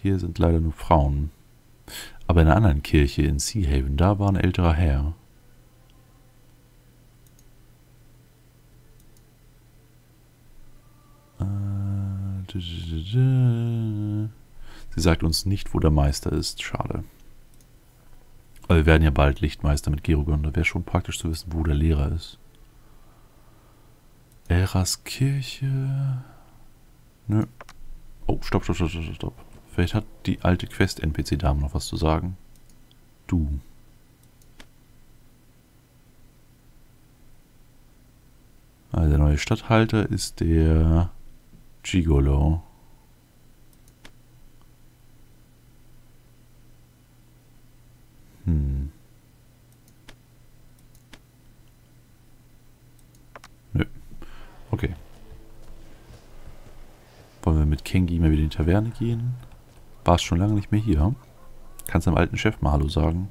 Hier sind leider nur Frauen. Aber in einer anderen Kirche in Seahaven, da war ein älterer Herr. Sie sagt uns nicht, wo der Meister ist. Schade. Aber wir werden ja bald Lichtmeister mit Gerugon. Da wäre schon praktisch zu wissen, wo der Lehrer ist. Eras Kirche. Nö. Oh, stopp. Vielleicht hat die alte Quest-NPC-Dame noch was zu sagen. Du. Also der neue Statthalter ist der Gigolo. Nö. Okay. Wollen wir mit Kengi mal wieder in die Taverne gehen? Warst schon lange nicht mehr hier. Kannst deinem alten Chef mal Hallo sagen.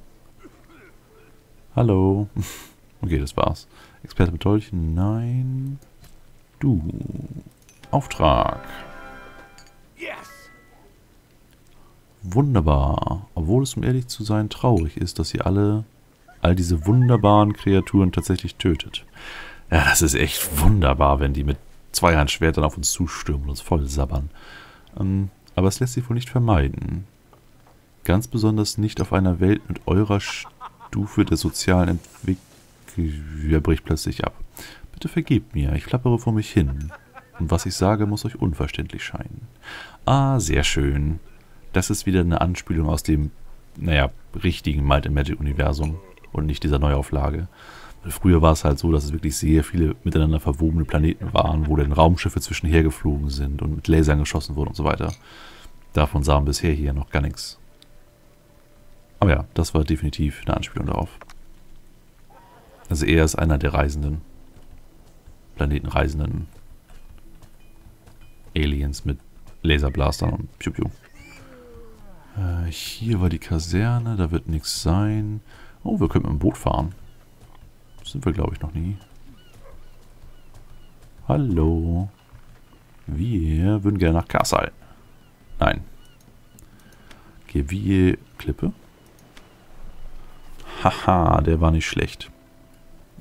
Hallo. Okay, das war's. Experte mit Dolchen? Nein. Du. Auftrag. Wunderbar. Obwohl es, um ehrlich zu sein, traurig ist, dass ihr all diese wunderbaren Kreaturen tatsächlich tötet. Ja, das ist echt wunderbar, wenn die mit Zweihandschwertern auf uns zustürmen und uns voll sabbern. Aber es lässt sich wohl nicht vermeiden. Ganz besonders nicht auf einer Welt mit eurer Stufe der sozialen Entwicklung. Er bricht plötzlich ab. Bitte vergebt mir, ich flappere vor mich hin. Und was ich sage, muss euch unverständlich scheinen. Ah, sehr schön. Das ist wieder eine Anspielung aus dem, naja, richtigen Might and Magic Universum und nicht dieser Neuauflage. Weil früher war es halt so, dass es wirklich sehr viele miteinander verwobene Planeten waren, wo dann Raumschiffe zwischenher geflogen sind und mit Lasern geschossen wurden und so weiter. Davon sahen wir bisher hier noch gar nichts. Aber ja, das war definitiv eine Anspielung darauf. Also er ist einer der Reisenden. Planetenreisenden. Aliens mit Laserblastern und Piu-Piu. Hier war die Kaserne, da wird nichts sein. Oh, wir können mit dem Boot fahren. Das sind wir, glaube ich, noch nie. Hallo. Wir würden gerne nach Karthal. Nein. Klippe. Haha, der war nicht schlecht.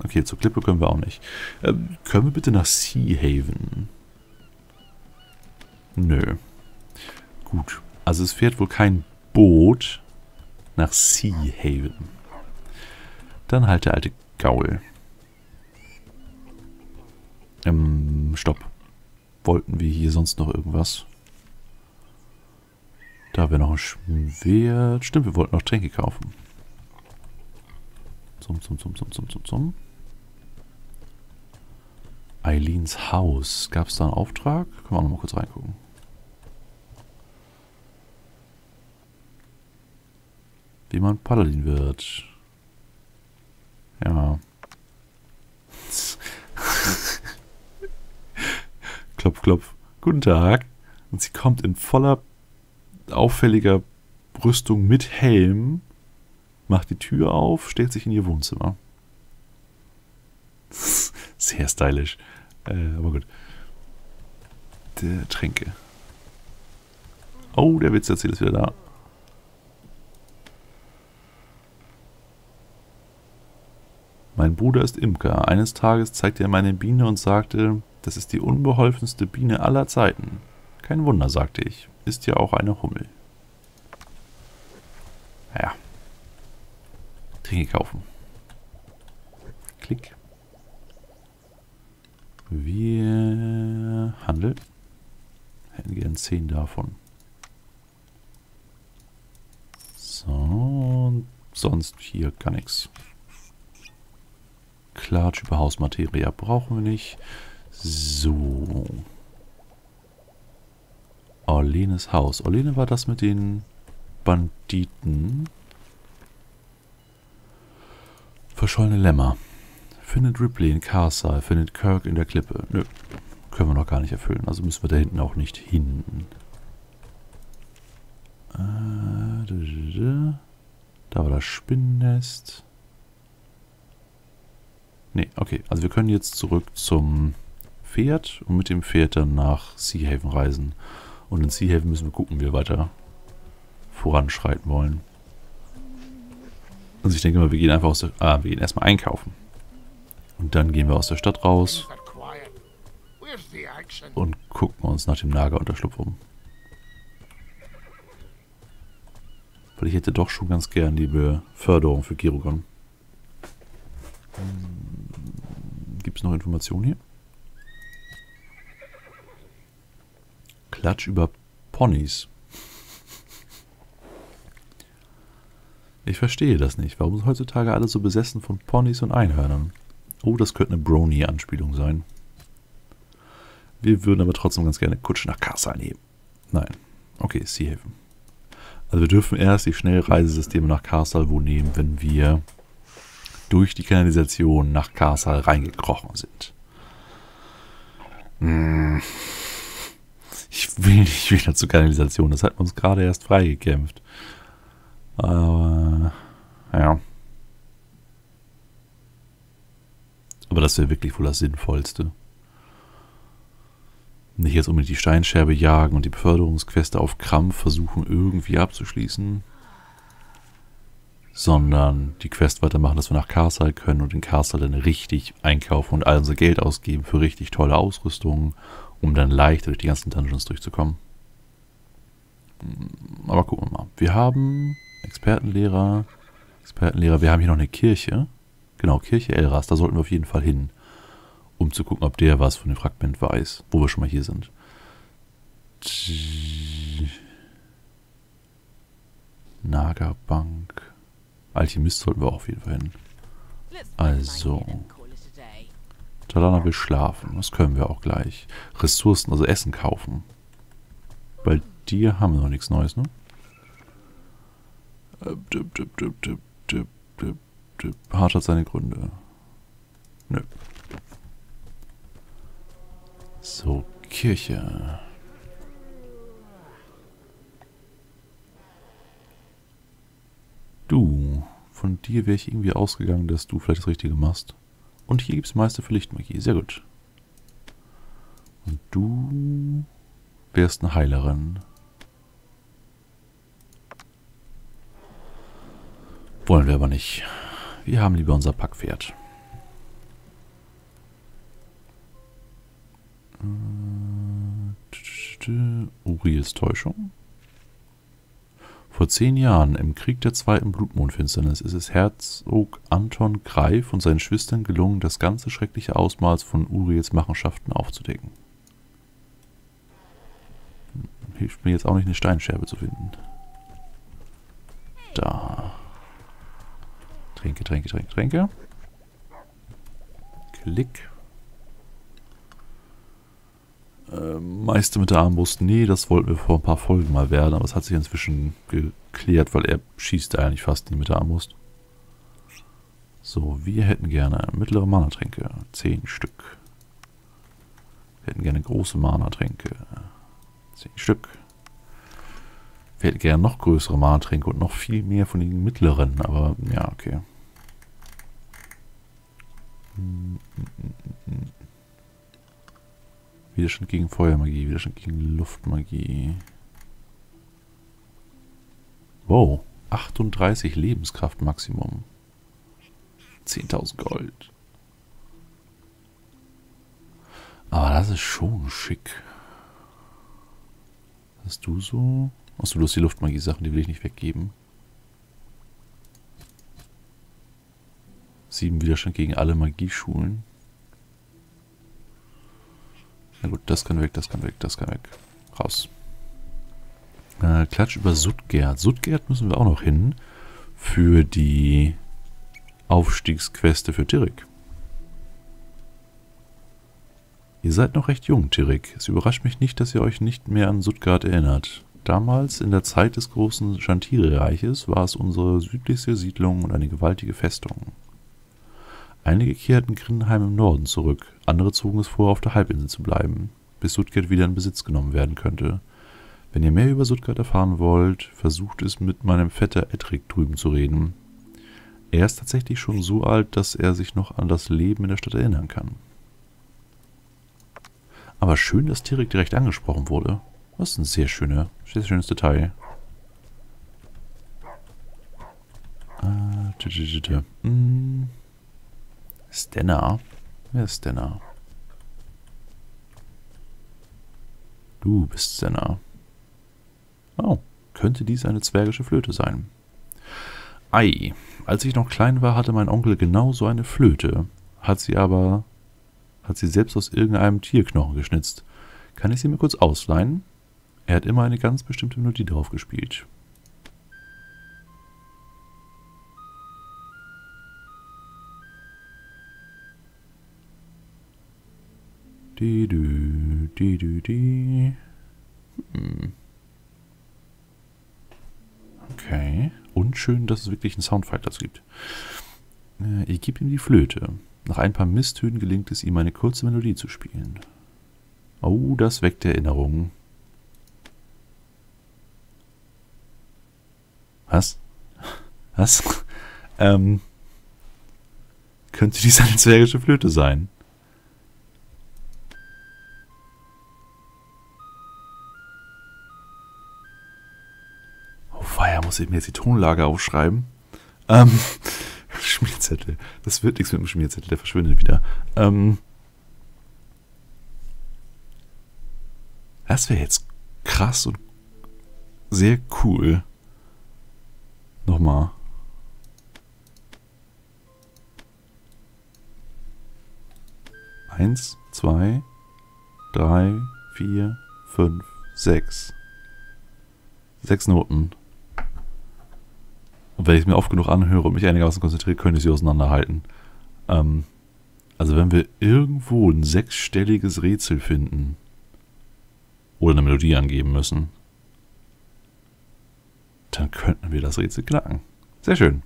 Okay, zur Klippe können wir auch nicht. Können wir bitte nach Seahaven? Nö. Gut. Also es fährt wohl kein Boot nach Seahaven. Dann halt der alte Gaul. Stopp. Wollten wir hier sonst noch irgendwas? Da haben wir noch ein Schwert. Stimmt, wir wollten noch Tränke kaufen. Zum. Eileens Haus. Gab es da einen Auftrag? Können wir auch noch mal kurz reingucken. Wie man Paladin wird. Ja. Klopf, klopf. Guten Tag. Und sie kommt in voller, auffälliger Rüstung mit Helm, macht die Tür auf, stellt sich in ihr Wohnzimmer. Sehr stylisch. Aber gut. Der Tränke. Oh, der Witz erzählt ist wieder da. Mein Bruder ist Imker. Eines Tages zeigte er meine Biene und sagte, das ist die unbeholfenste Biene aller Zeiten. Kein Wunder, sagte ich. Ist ja auch eine Hummel. Naja. Tränke kaufen. Klick. Wir handeln. Hätten gern 10 davon. So. Und sonst hier gar nichts. Klatsch über Hausmateria brauchen wir nicht. So. Orlenes Haus. Orlene war das mit den Banditen. Verschollene Lämmer. Findet Ripley in Karthal. Findet Kirk in der Klippe. Nö. Können wir noch gar nicht erfüllen. Also müssen wir da hinten auch nicht hin. Da war das Spinnennest. Nee, okay. Also wir können jetzt zurück zum Pferd und mit dem Pferd dann nach Seahaven reisen. Und in Seahaven müssen wir gucken, wie wir weiter voranschreiten wollen. Also ich denke mal, wir gehen einfach aus der... wir gehen erstmal einkaufen. Und dann gehen wir aus der Stadt raus und gucken uns nach dem Lagerunterschlupf um. Weil ich hätte doch schon ganz gern die Beförderung für Gerugon. Gibt es noch Informationen hier? Klatsch über Ponys. Ich verstehe das nicht. Warum sind heutzutage alle so besessen von Ponys und Einhörnern? Oh, das könnte eine Brony-Anspielung sein. Wir würden aber trotzdem ganz gerne Kutsche nach Karthal nehmen. Nein. Okay, Seahaven. Also wir dürfen erst die Schnellreisesysteme nach Karthal wo nehmen, wenn wir durch die Kanalisation nach Karthal reingekrochen sind. Ich will nicht wieder zur Kanalisation. Das hat man uns gerade erst freigekämpft. Aber, ja. Aber das wäre wirklich wohl das Sinnvollste. Nicht jetzt unbedingt die Steinscherbe jagen und die Beförderungsqueste auf Krampf versuchen irgendwie abzuschließen. Sondern die Quest weitermachen, dass wir nach Karthal können und in Karthal dann richtig einkaufen und all unser Geld ausgeben für richtig tolle Ausrüstungen, um dann leichter durch die ganzen Dungeons durchzukommen. Aber gucken wir mal. Wir haben Expertenlehrer. Wir haben hier noch eine Kirche. Genau, Kirche Elras. Da sollten wir auf jeden Fall hin, um zu gucken, ob der was von dem Fragment weiß, wo wir schon mal hier sind. Nagerbank. Alchemist sollten wir auch auf jeden Fall hin. Also. Talana will schlafen. Das können wir auch gleich. Ressourcen, also Essen kaufen. Bei dir haben wir noch nichts Neues, ne? Hart hat seine Gründe. Nö. So, Kirche. Du, von dir wäre ich irgendwie ausgegangen, dass du vielleicht das Richtige machst. Und hier gibt es Meister für Lichtmagie. Sehr gut. Und du wärst eine Heilerin. Wollen wir aber nicht. Wir haben lieber unser Packpferd. Uriels Täuschung. Vor 10 Jahren, im Krieg der zweiten Blutmondfinsternis, ist es Herzog Anton Greif und seinen Schwestern gelungen, das ganze schreckliche Ausmaß von Uriels Machenschaften aufzudecken. Hilft mir jetzt auch nicht, eine Steinscherbe zu finden. Da. Tränke. Klick. Meister mit der Armbrust. Nee, das wollten wir vor ein paar Folgen mal werden, aber es hat sich inzwischen geklärt, weil er schießt da eigentlich fast nie mit der Armbrust. So, wir hätten gerne mittlere Mana-Tränke. 10 Stück. Wir hätten gerne große Mana-Tränke. 10 Stück. Wir hätten gerne noch größere Mana-Tränke und noch viel mehr von den mittleren, aber ja, okay. Widerstand gegen Feuermagie, Widerstand gegen Luftmagie. Wow, 38 Lebenskraft Maximum. 10.000 Gold. Aber das ist schon schick. Hast du so... Achso, du hast die Luftmagie-Sachen, die will ich nicht weggeben. 7 Widerstand gegen alle Magieschulen. Na gut, das kann weg, das kann weg, das kann weg. Raus. Klatsch über Sutkert. Sutkert müssen wir auch noch hin für die Aufstiegsqueste für Tirik. Ihr seid noch recht jung, Tirik. Es überrascht mich nicht, dass ihr euch nicht mehr an Sutkert erinnert. Damals, in der Zeit des großen Chantire-Reiches, war es unsere südlichste Siedlung und eine gewaltige Festung. Einige kehrten Grinheim im Norden zurück, andere zogen es vor, auf der Halbinsel zu bleiben, bis Sutkert wieder in Besitz genommen werden könnte. Wenn ihr mehr über Sutkert erfahren wollt, versucht es mit meinem Vetter Etrick drüben zu reden. Er ist tatsächlich schon so alt, dass er sich noch an das Leben in der Stadt erinnern kann. Aber schön, dass Tirik direkt angesprochen wurde. Das ist ein sehr schönes Detail. Stenna? Wer ist Stenna? Du bist Stenna. Oh, könnte dies eine zwergische Flöte sein? Ei, als ich noch klein war, hatte mein Onkel genau so eine Flöte. Hat sie selbst aus irgendeinem Tierknochen geschnitzt. Kann ich sie mir kurz ausleihen? Er hat immer eine ganz bestimmte Melodie drauf gespielt. Okay. Und schön, dass es wirklich einen Soundfight dazu gibt. Ich gebe ihm die Flöte. Nach ein paar Misstönen gelingt es ihm, eine kurze Melodie zu spielen. Oh, das weckt Erinnerungen. Was? Was? Könnte dies eine zwergische Flöte sein? Muss ich mir jetzt die Tonlage aufschreiben? Schmierzettel. Das wird nichts mit dem Schmierzettel, der verschwindet wieder. Das wäre jetzt krass und sehr cool. Nochmal. Eins, zwei, drei, vier, fünf, sechs. 6 Noten. Und wenn ich es mir oft genug anhöre und mich einigermaßen konzentriere, könnte ich sie auseinanderhalten. Also wenn wir irgendwo ein sechsstelliges Rätsel finden oder eine Melodie angeben müssen, dann könnten wir das Rätsel knacken. Sehr schön.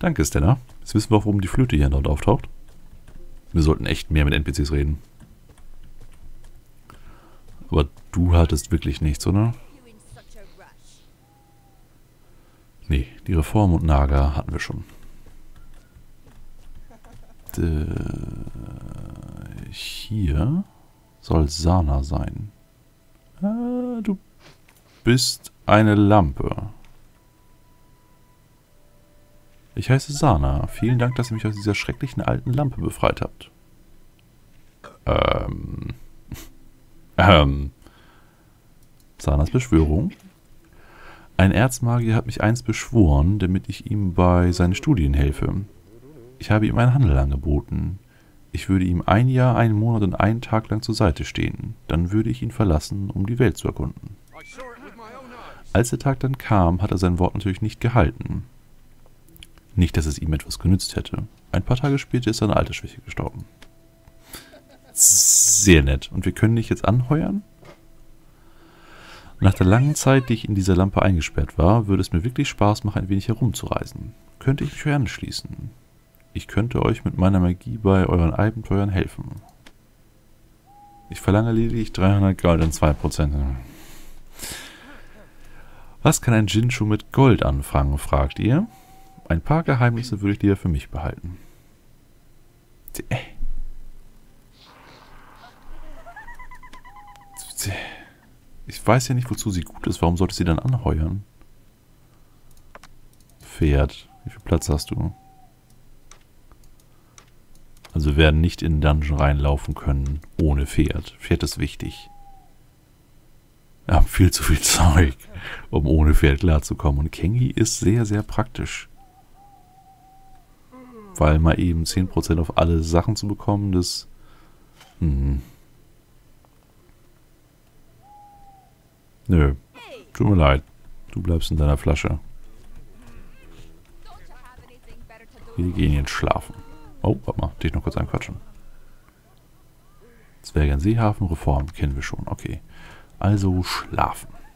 Danke, Stenna. Jetzt wissen wir auch, warum die Flöte hier dort auftaucht. Wir sollten echt mehr mit NPCs reden. Aber du hattest wirklich nichts, oder? Nee, die Reform und Naga hatten wir schon. Hier soll Sana sein. Du bist eine Lampe. Ich heiße Sana. Vielen Dank, dass ihr mich aus dieser schrecklichen alten Lampe befreit habt. Sanas Beschwörung. Ein Erzmagier hat mich einst beschworen, damit ich ihm bei seinen Studien helfe. Ich habe ihm einen Handel angeboten. Ich würde ihm 1 Jahr, 1 Monat und 1 Tag lang zur Seite stehen. Dann würde ich ihn verlassen, um die Welt zu erkunden. Als der Tag dann kam, hat er sein Wort natürlich nicht gehalten. Nicht, dass es ihm etwas genützt hätte. Ein paar Tage später ist seine Altersschwäche gestorben. Sehr nett. Und wir können dich jetzt anheuern? Nach der langen Zeit, die ich in dieser Lampe eingesperrt war, würde es mir wirklich Spaß machen, ein wenig herumzureisen. Könnte ich euch anschließen? Ich könnte euch mit meiner Magie bei euren Abenteuern helfen. Ich verlange lediglich 300 Gold und 2%. Was kann ein Jinshu mit Gold anfangen, fragt ihr? Ein paar Geheimnisse würde ich lieber für mich behalten. Ich weiß ja nicht, wozu sie gut ist. Warum sollte sie dann anheuern? Pferd. Wie viel Platz hast du? Also wir werden nicht in den Dungeon reinlaufen können ohne Pferd. Pferd ist wichtig. Wir haben viel zu viel Zeug, um ohne Pferd klarzukommen. Und Kengi ist sehr, sehr praktisch. Weil mal eben 10% auf alle Sachen zu bekommen, das... Nö, tut mir leid. Du bleibst in deiner Flasche. Wir gehen jetzt schlafen. Oh, warte mal, dich noch kurz anquatschen. Zwerge in Seehaven, Reform kennen wir schon, okay. Also schlafen.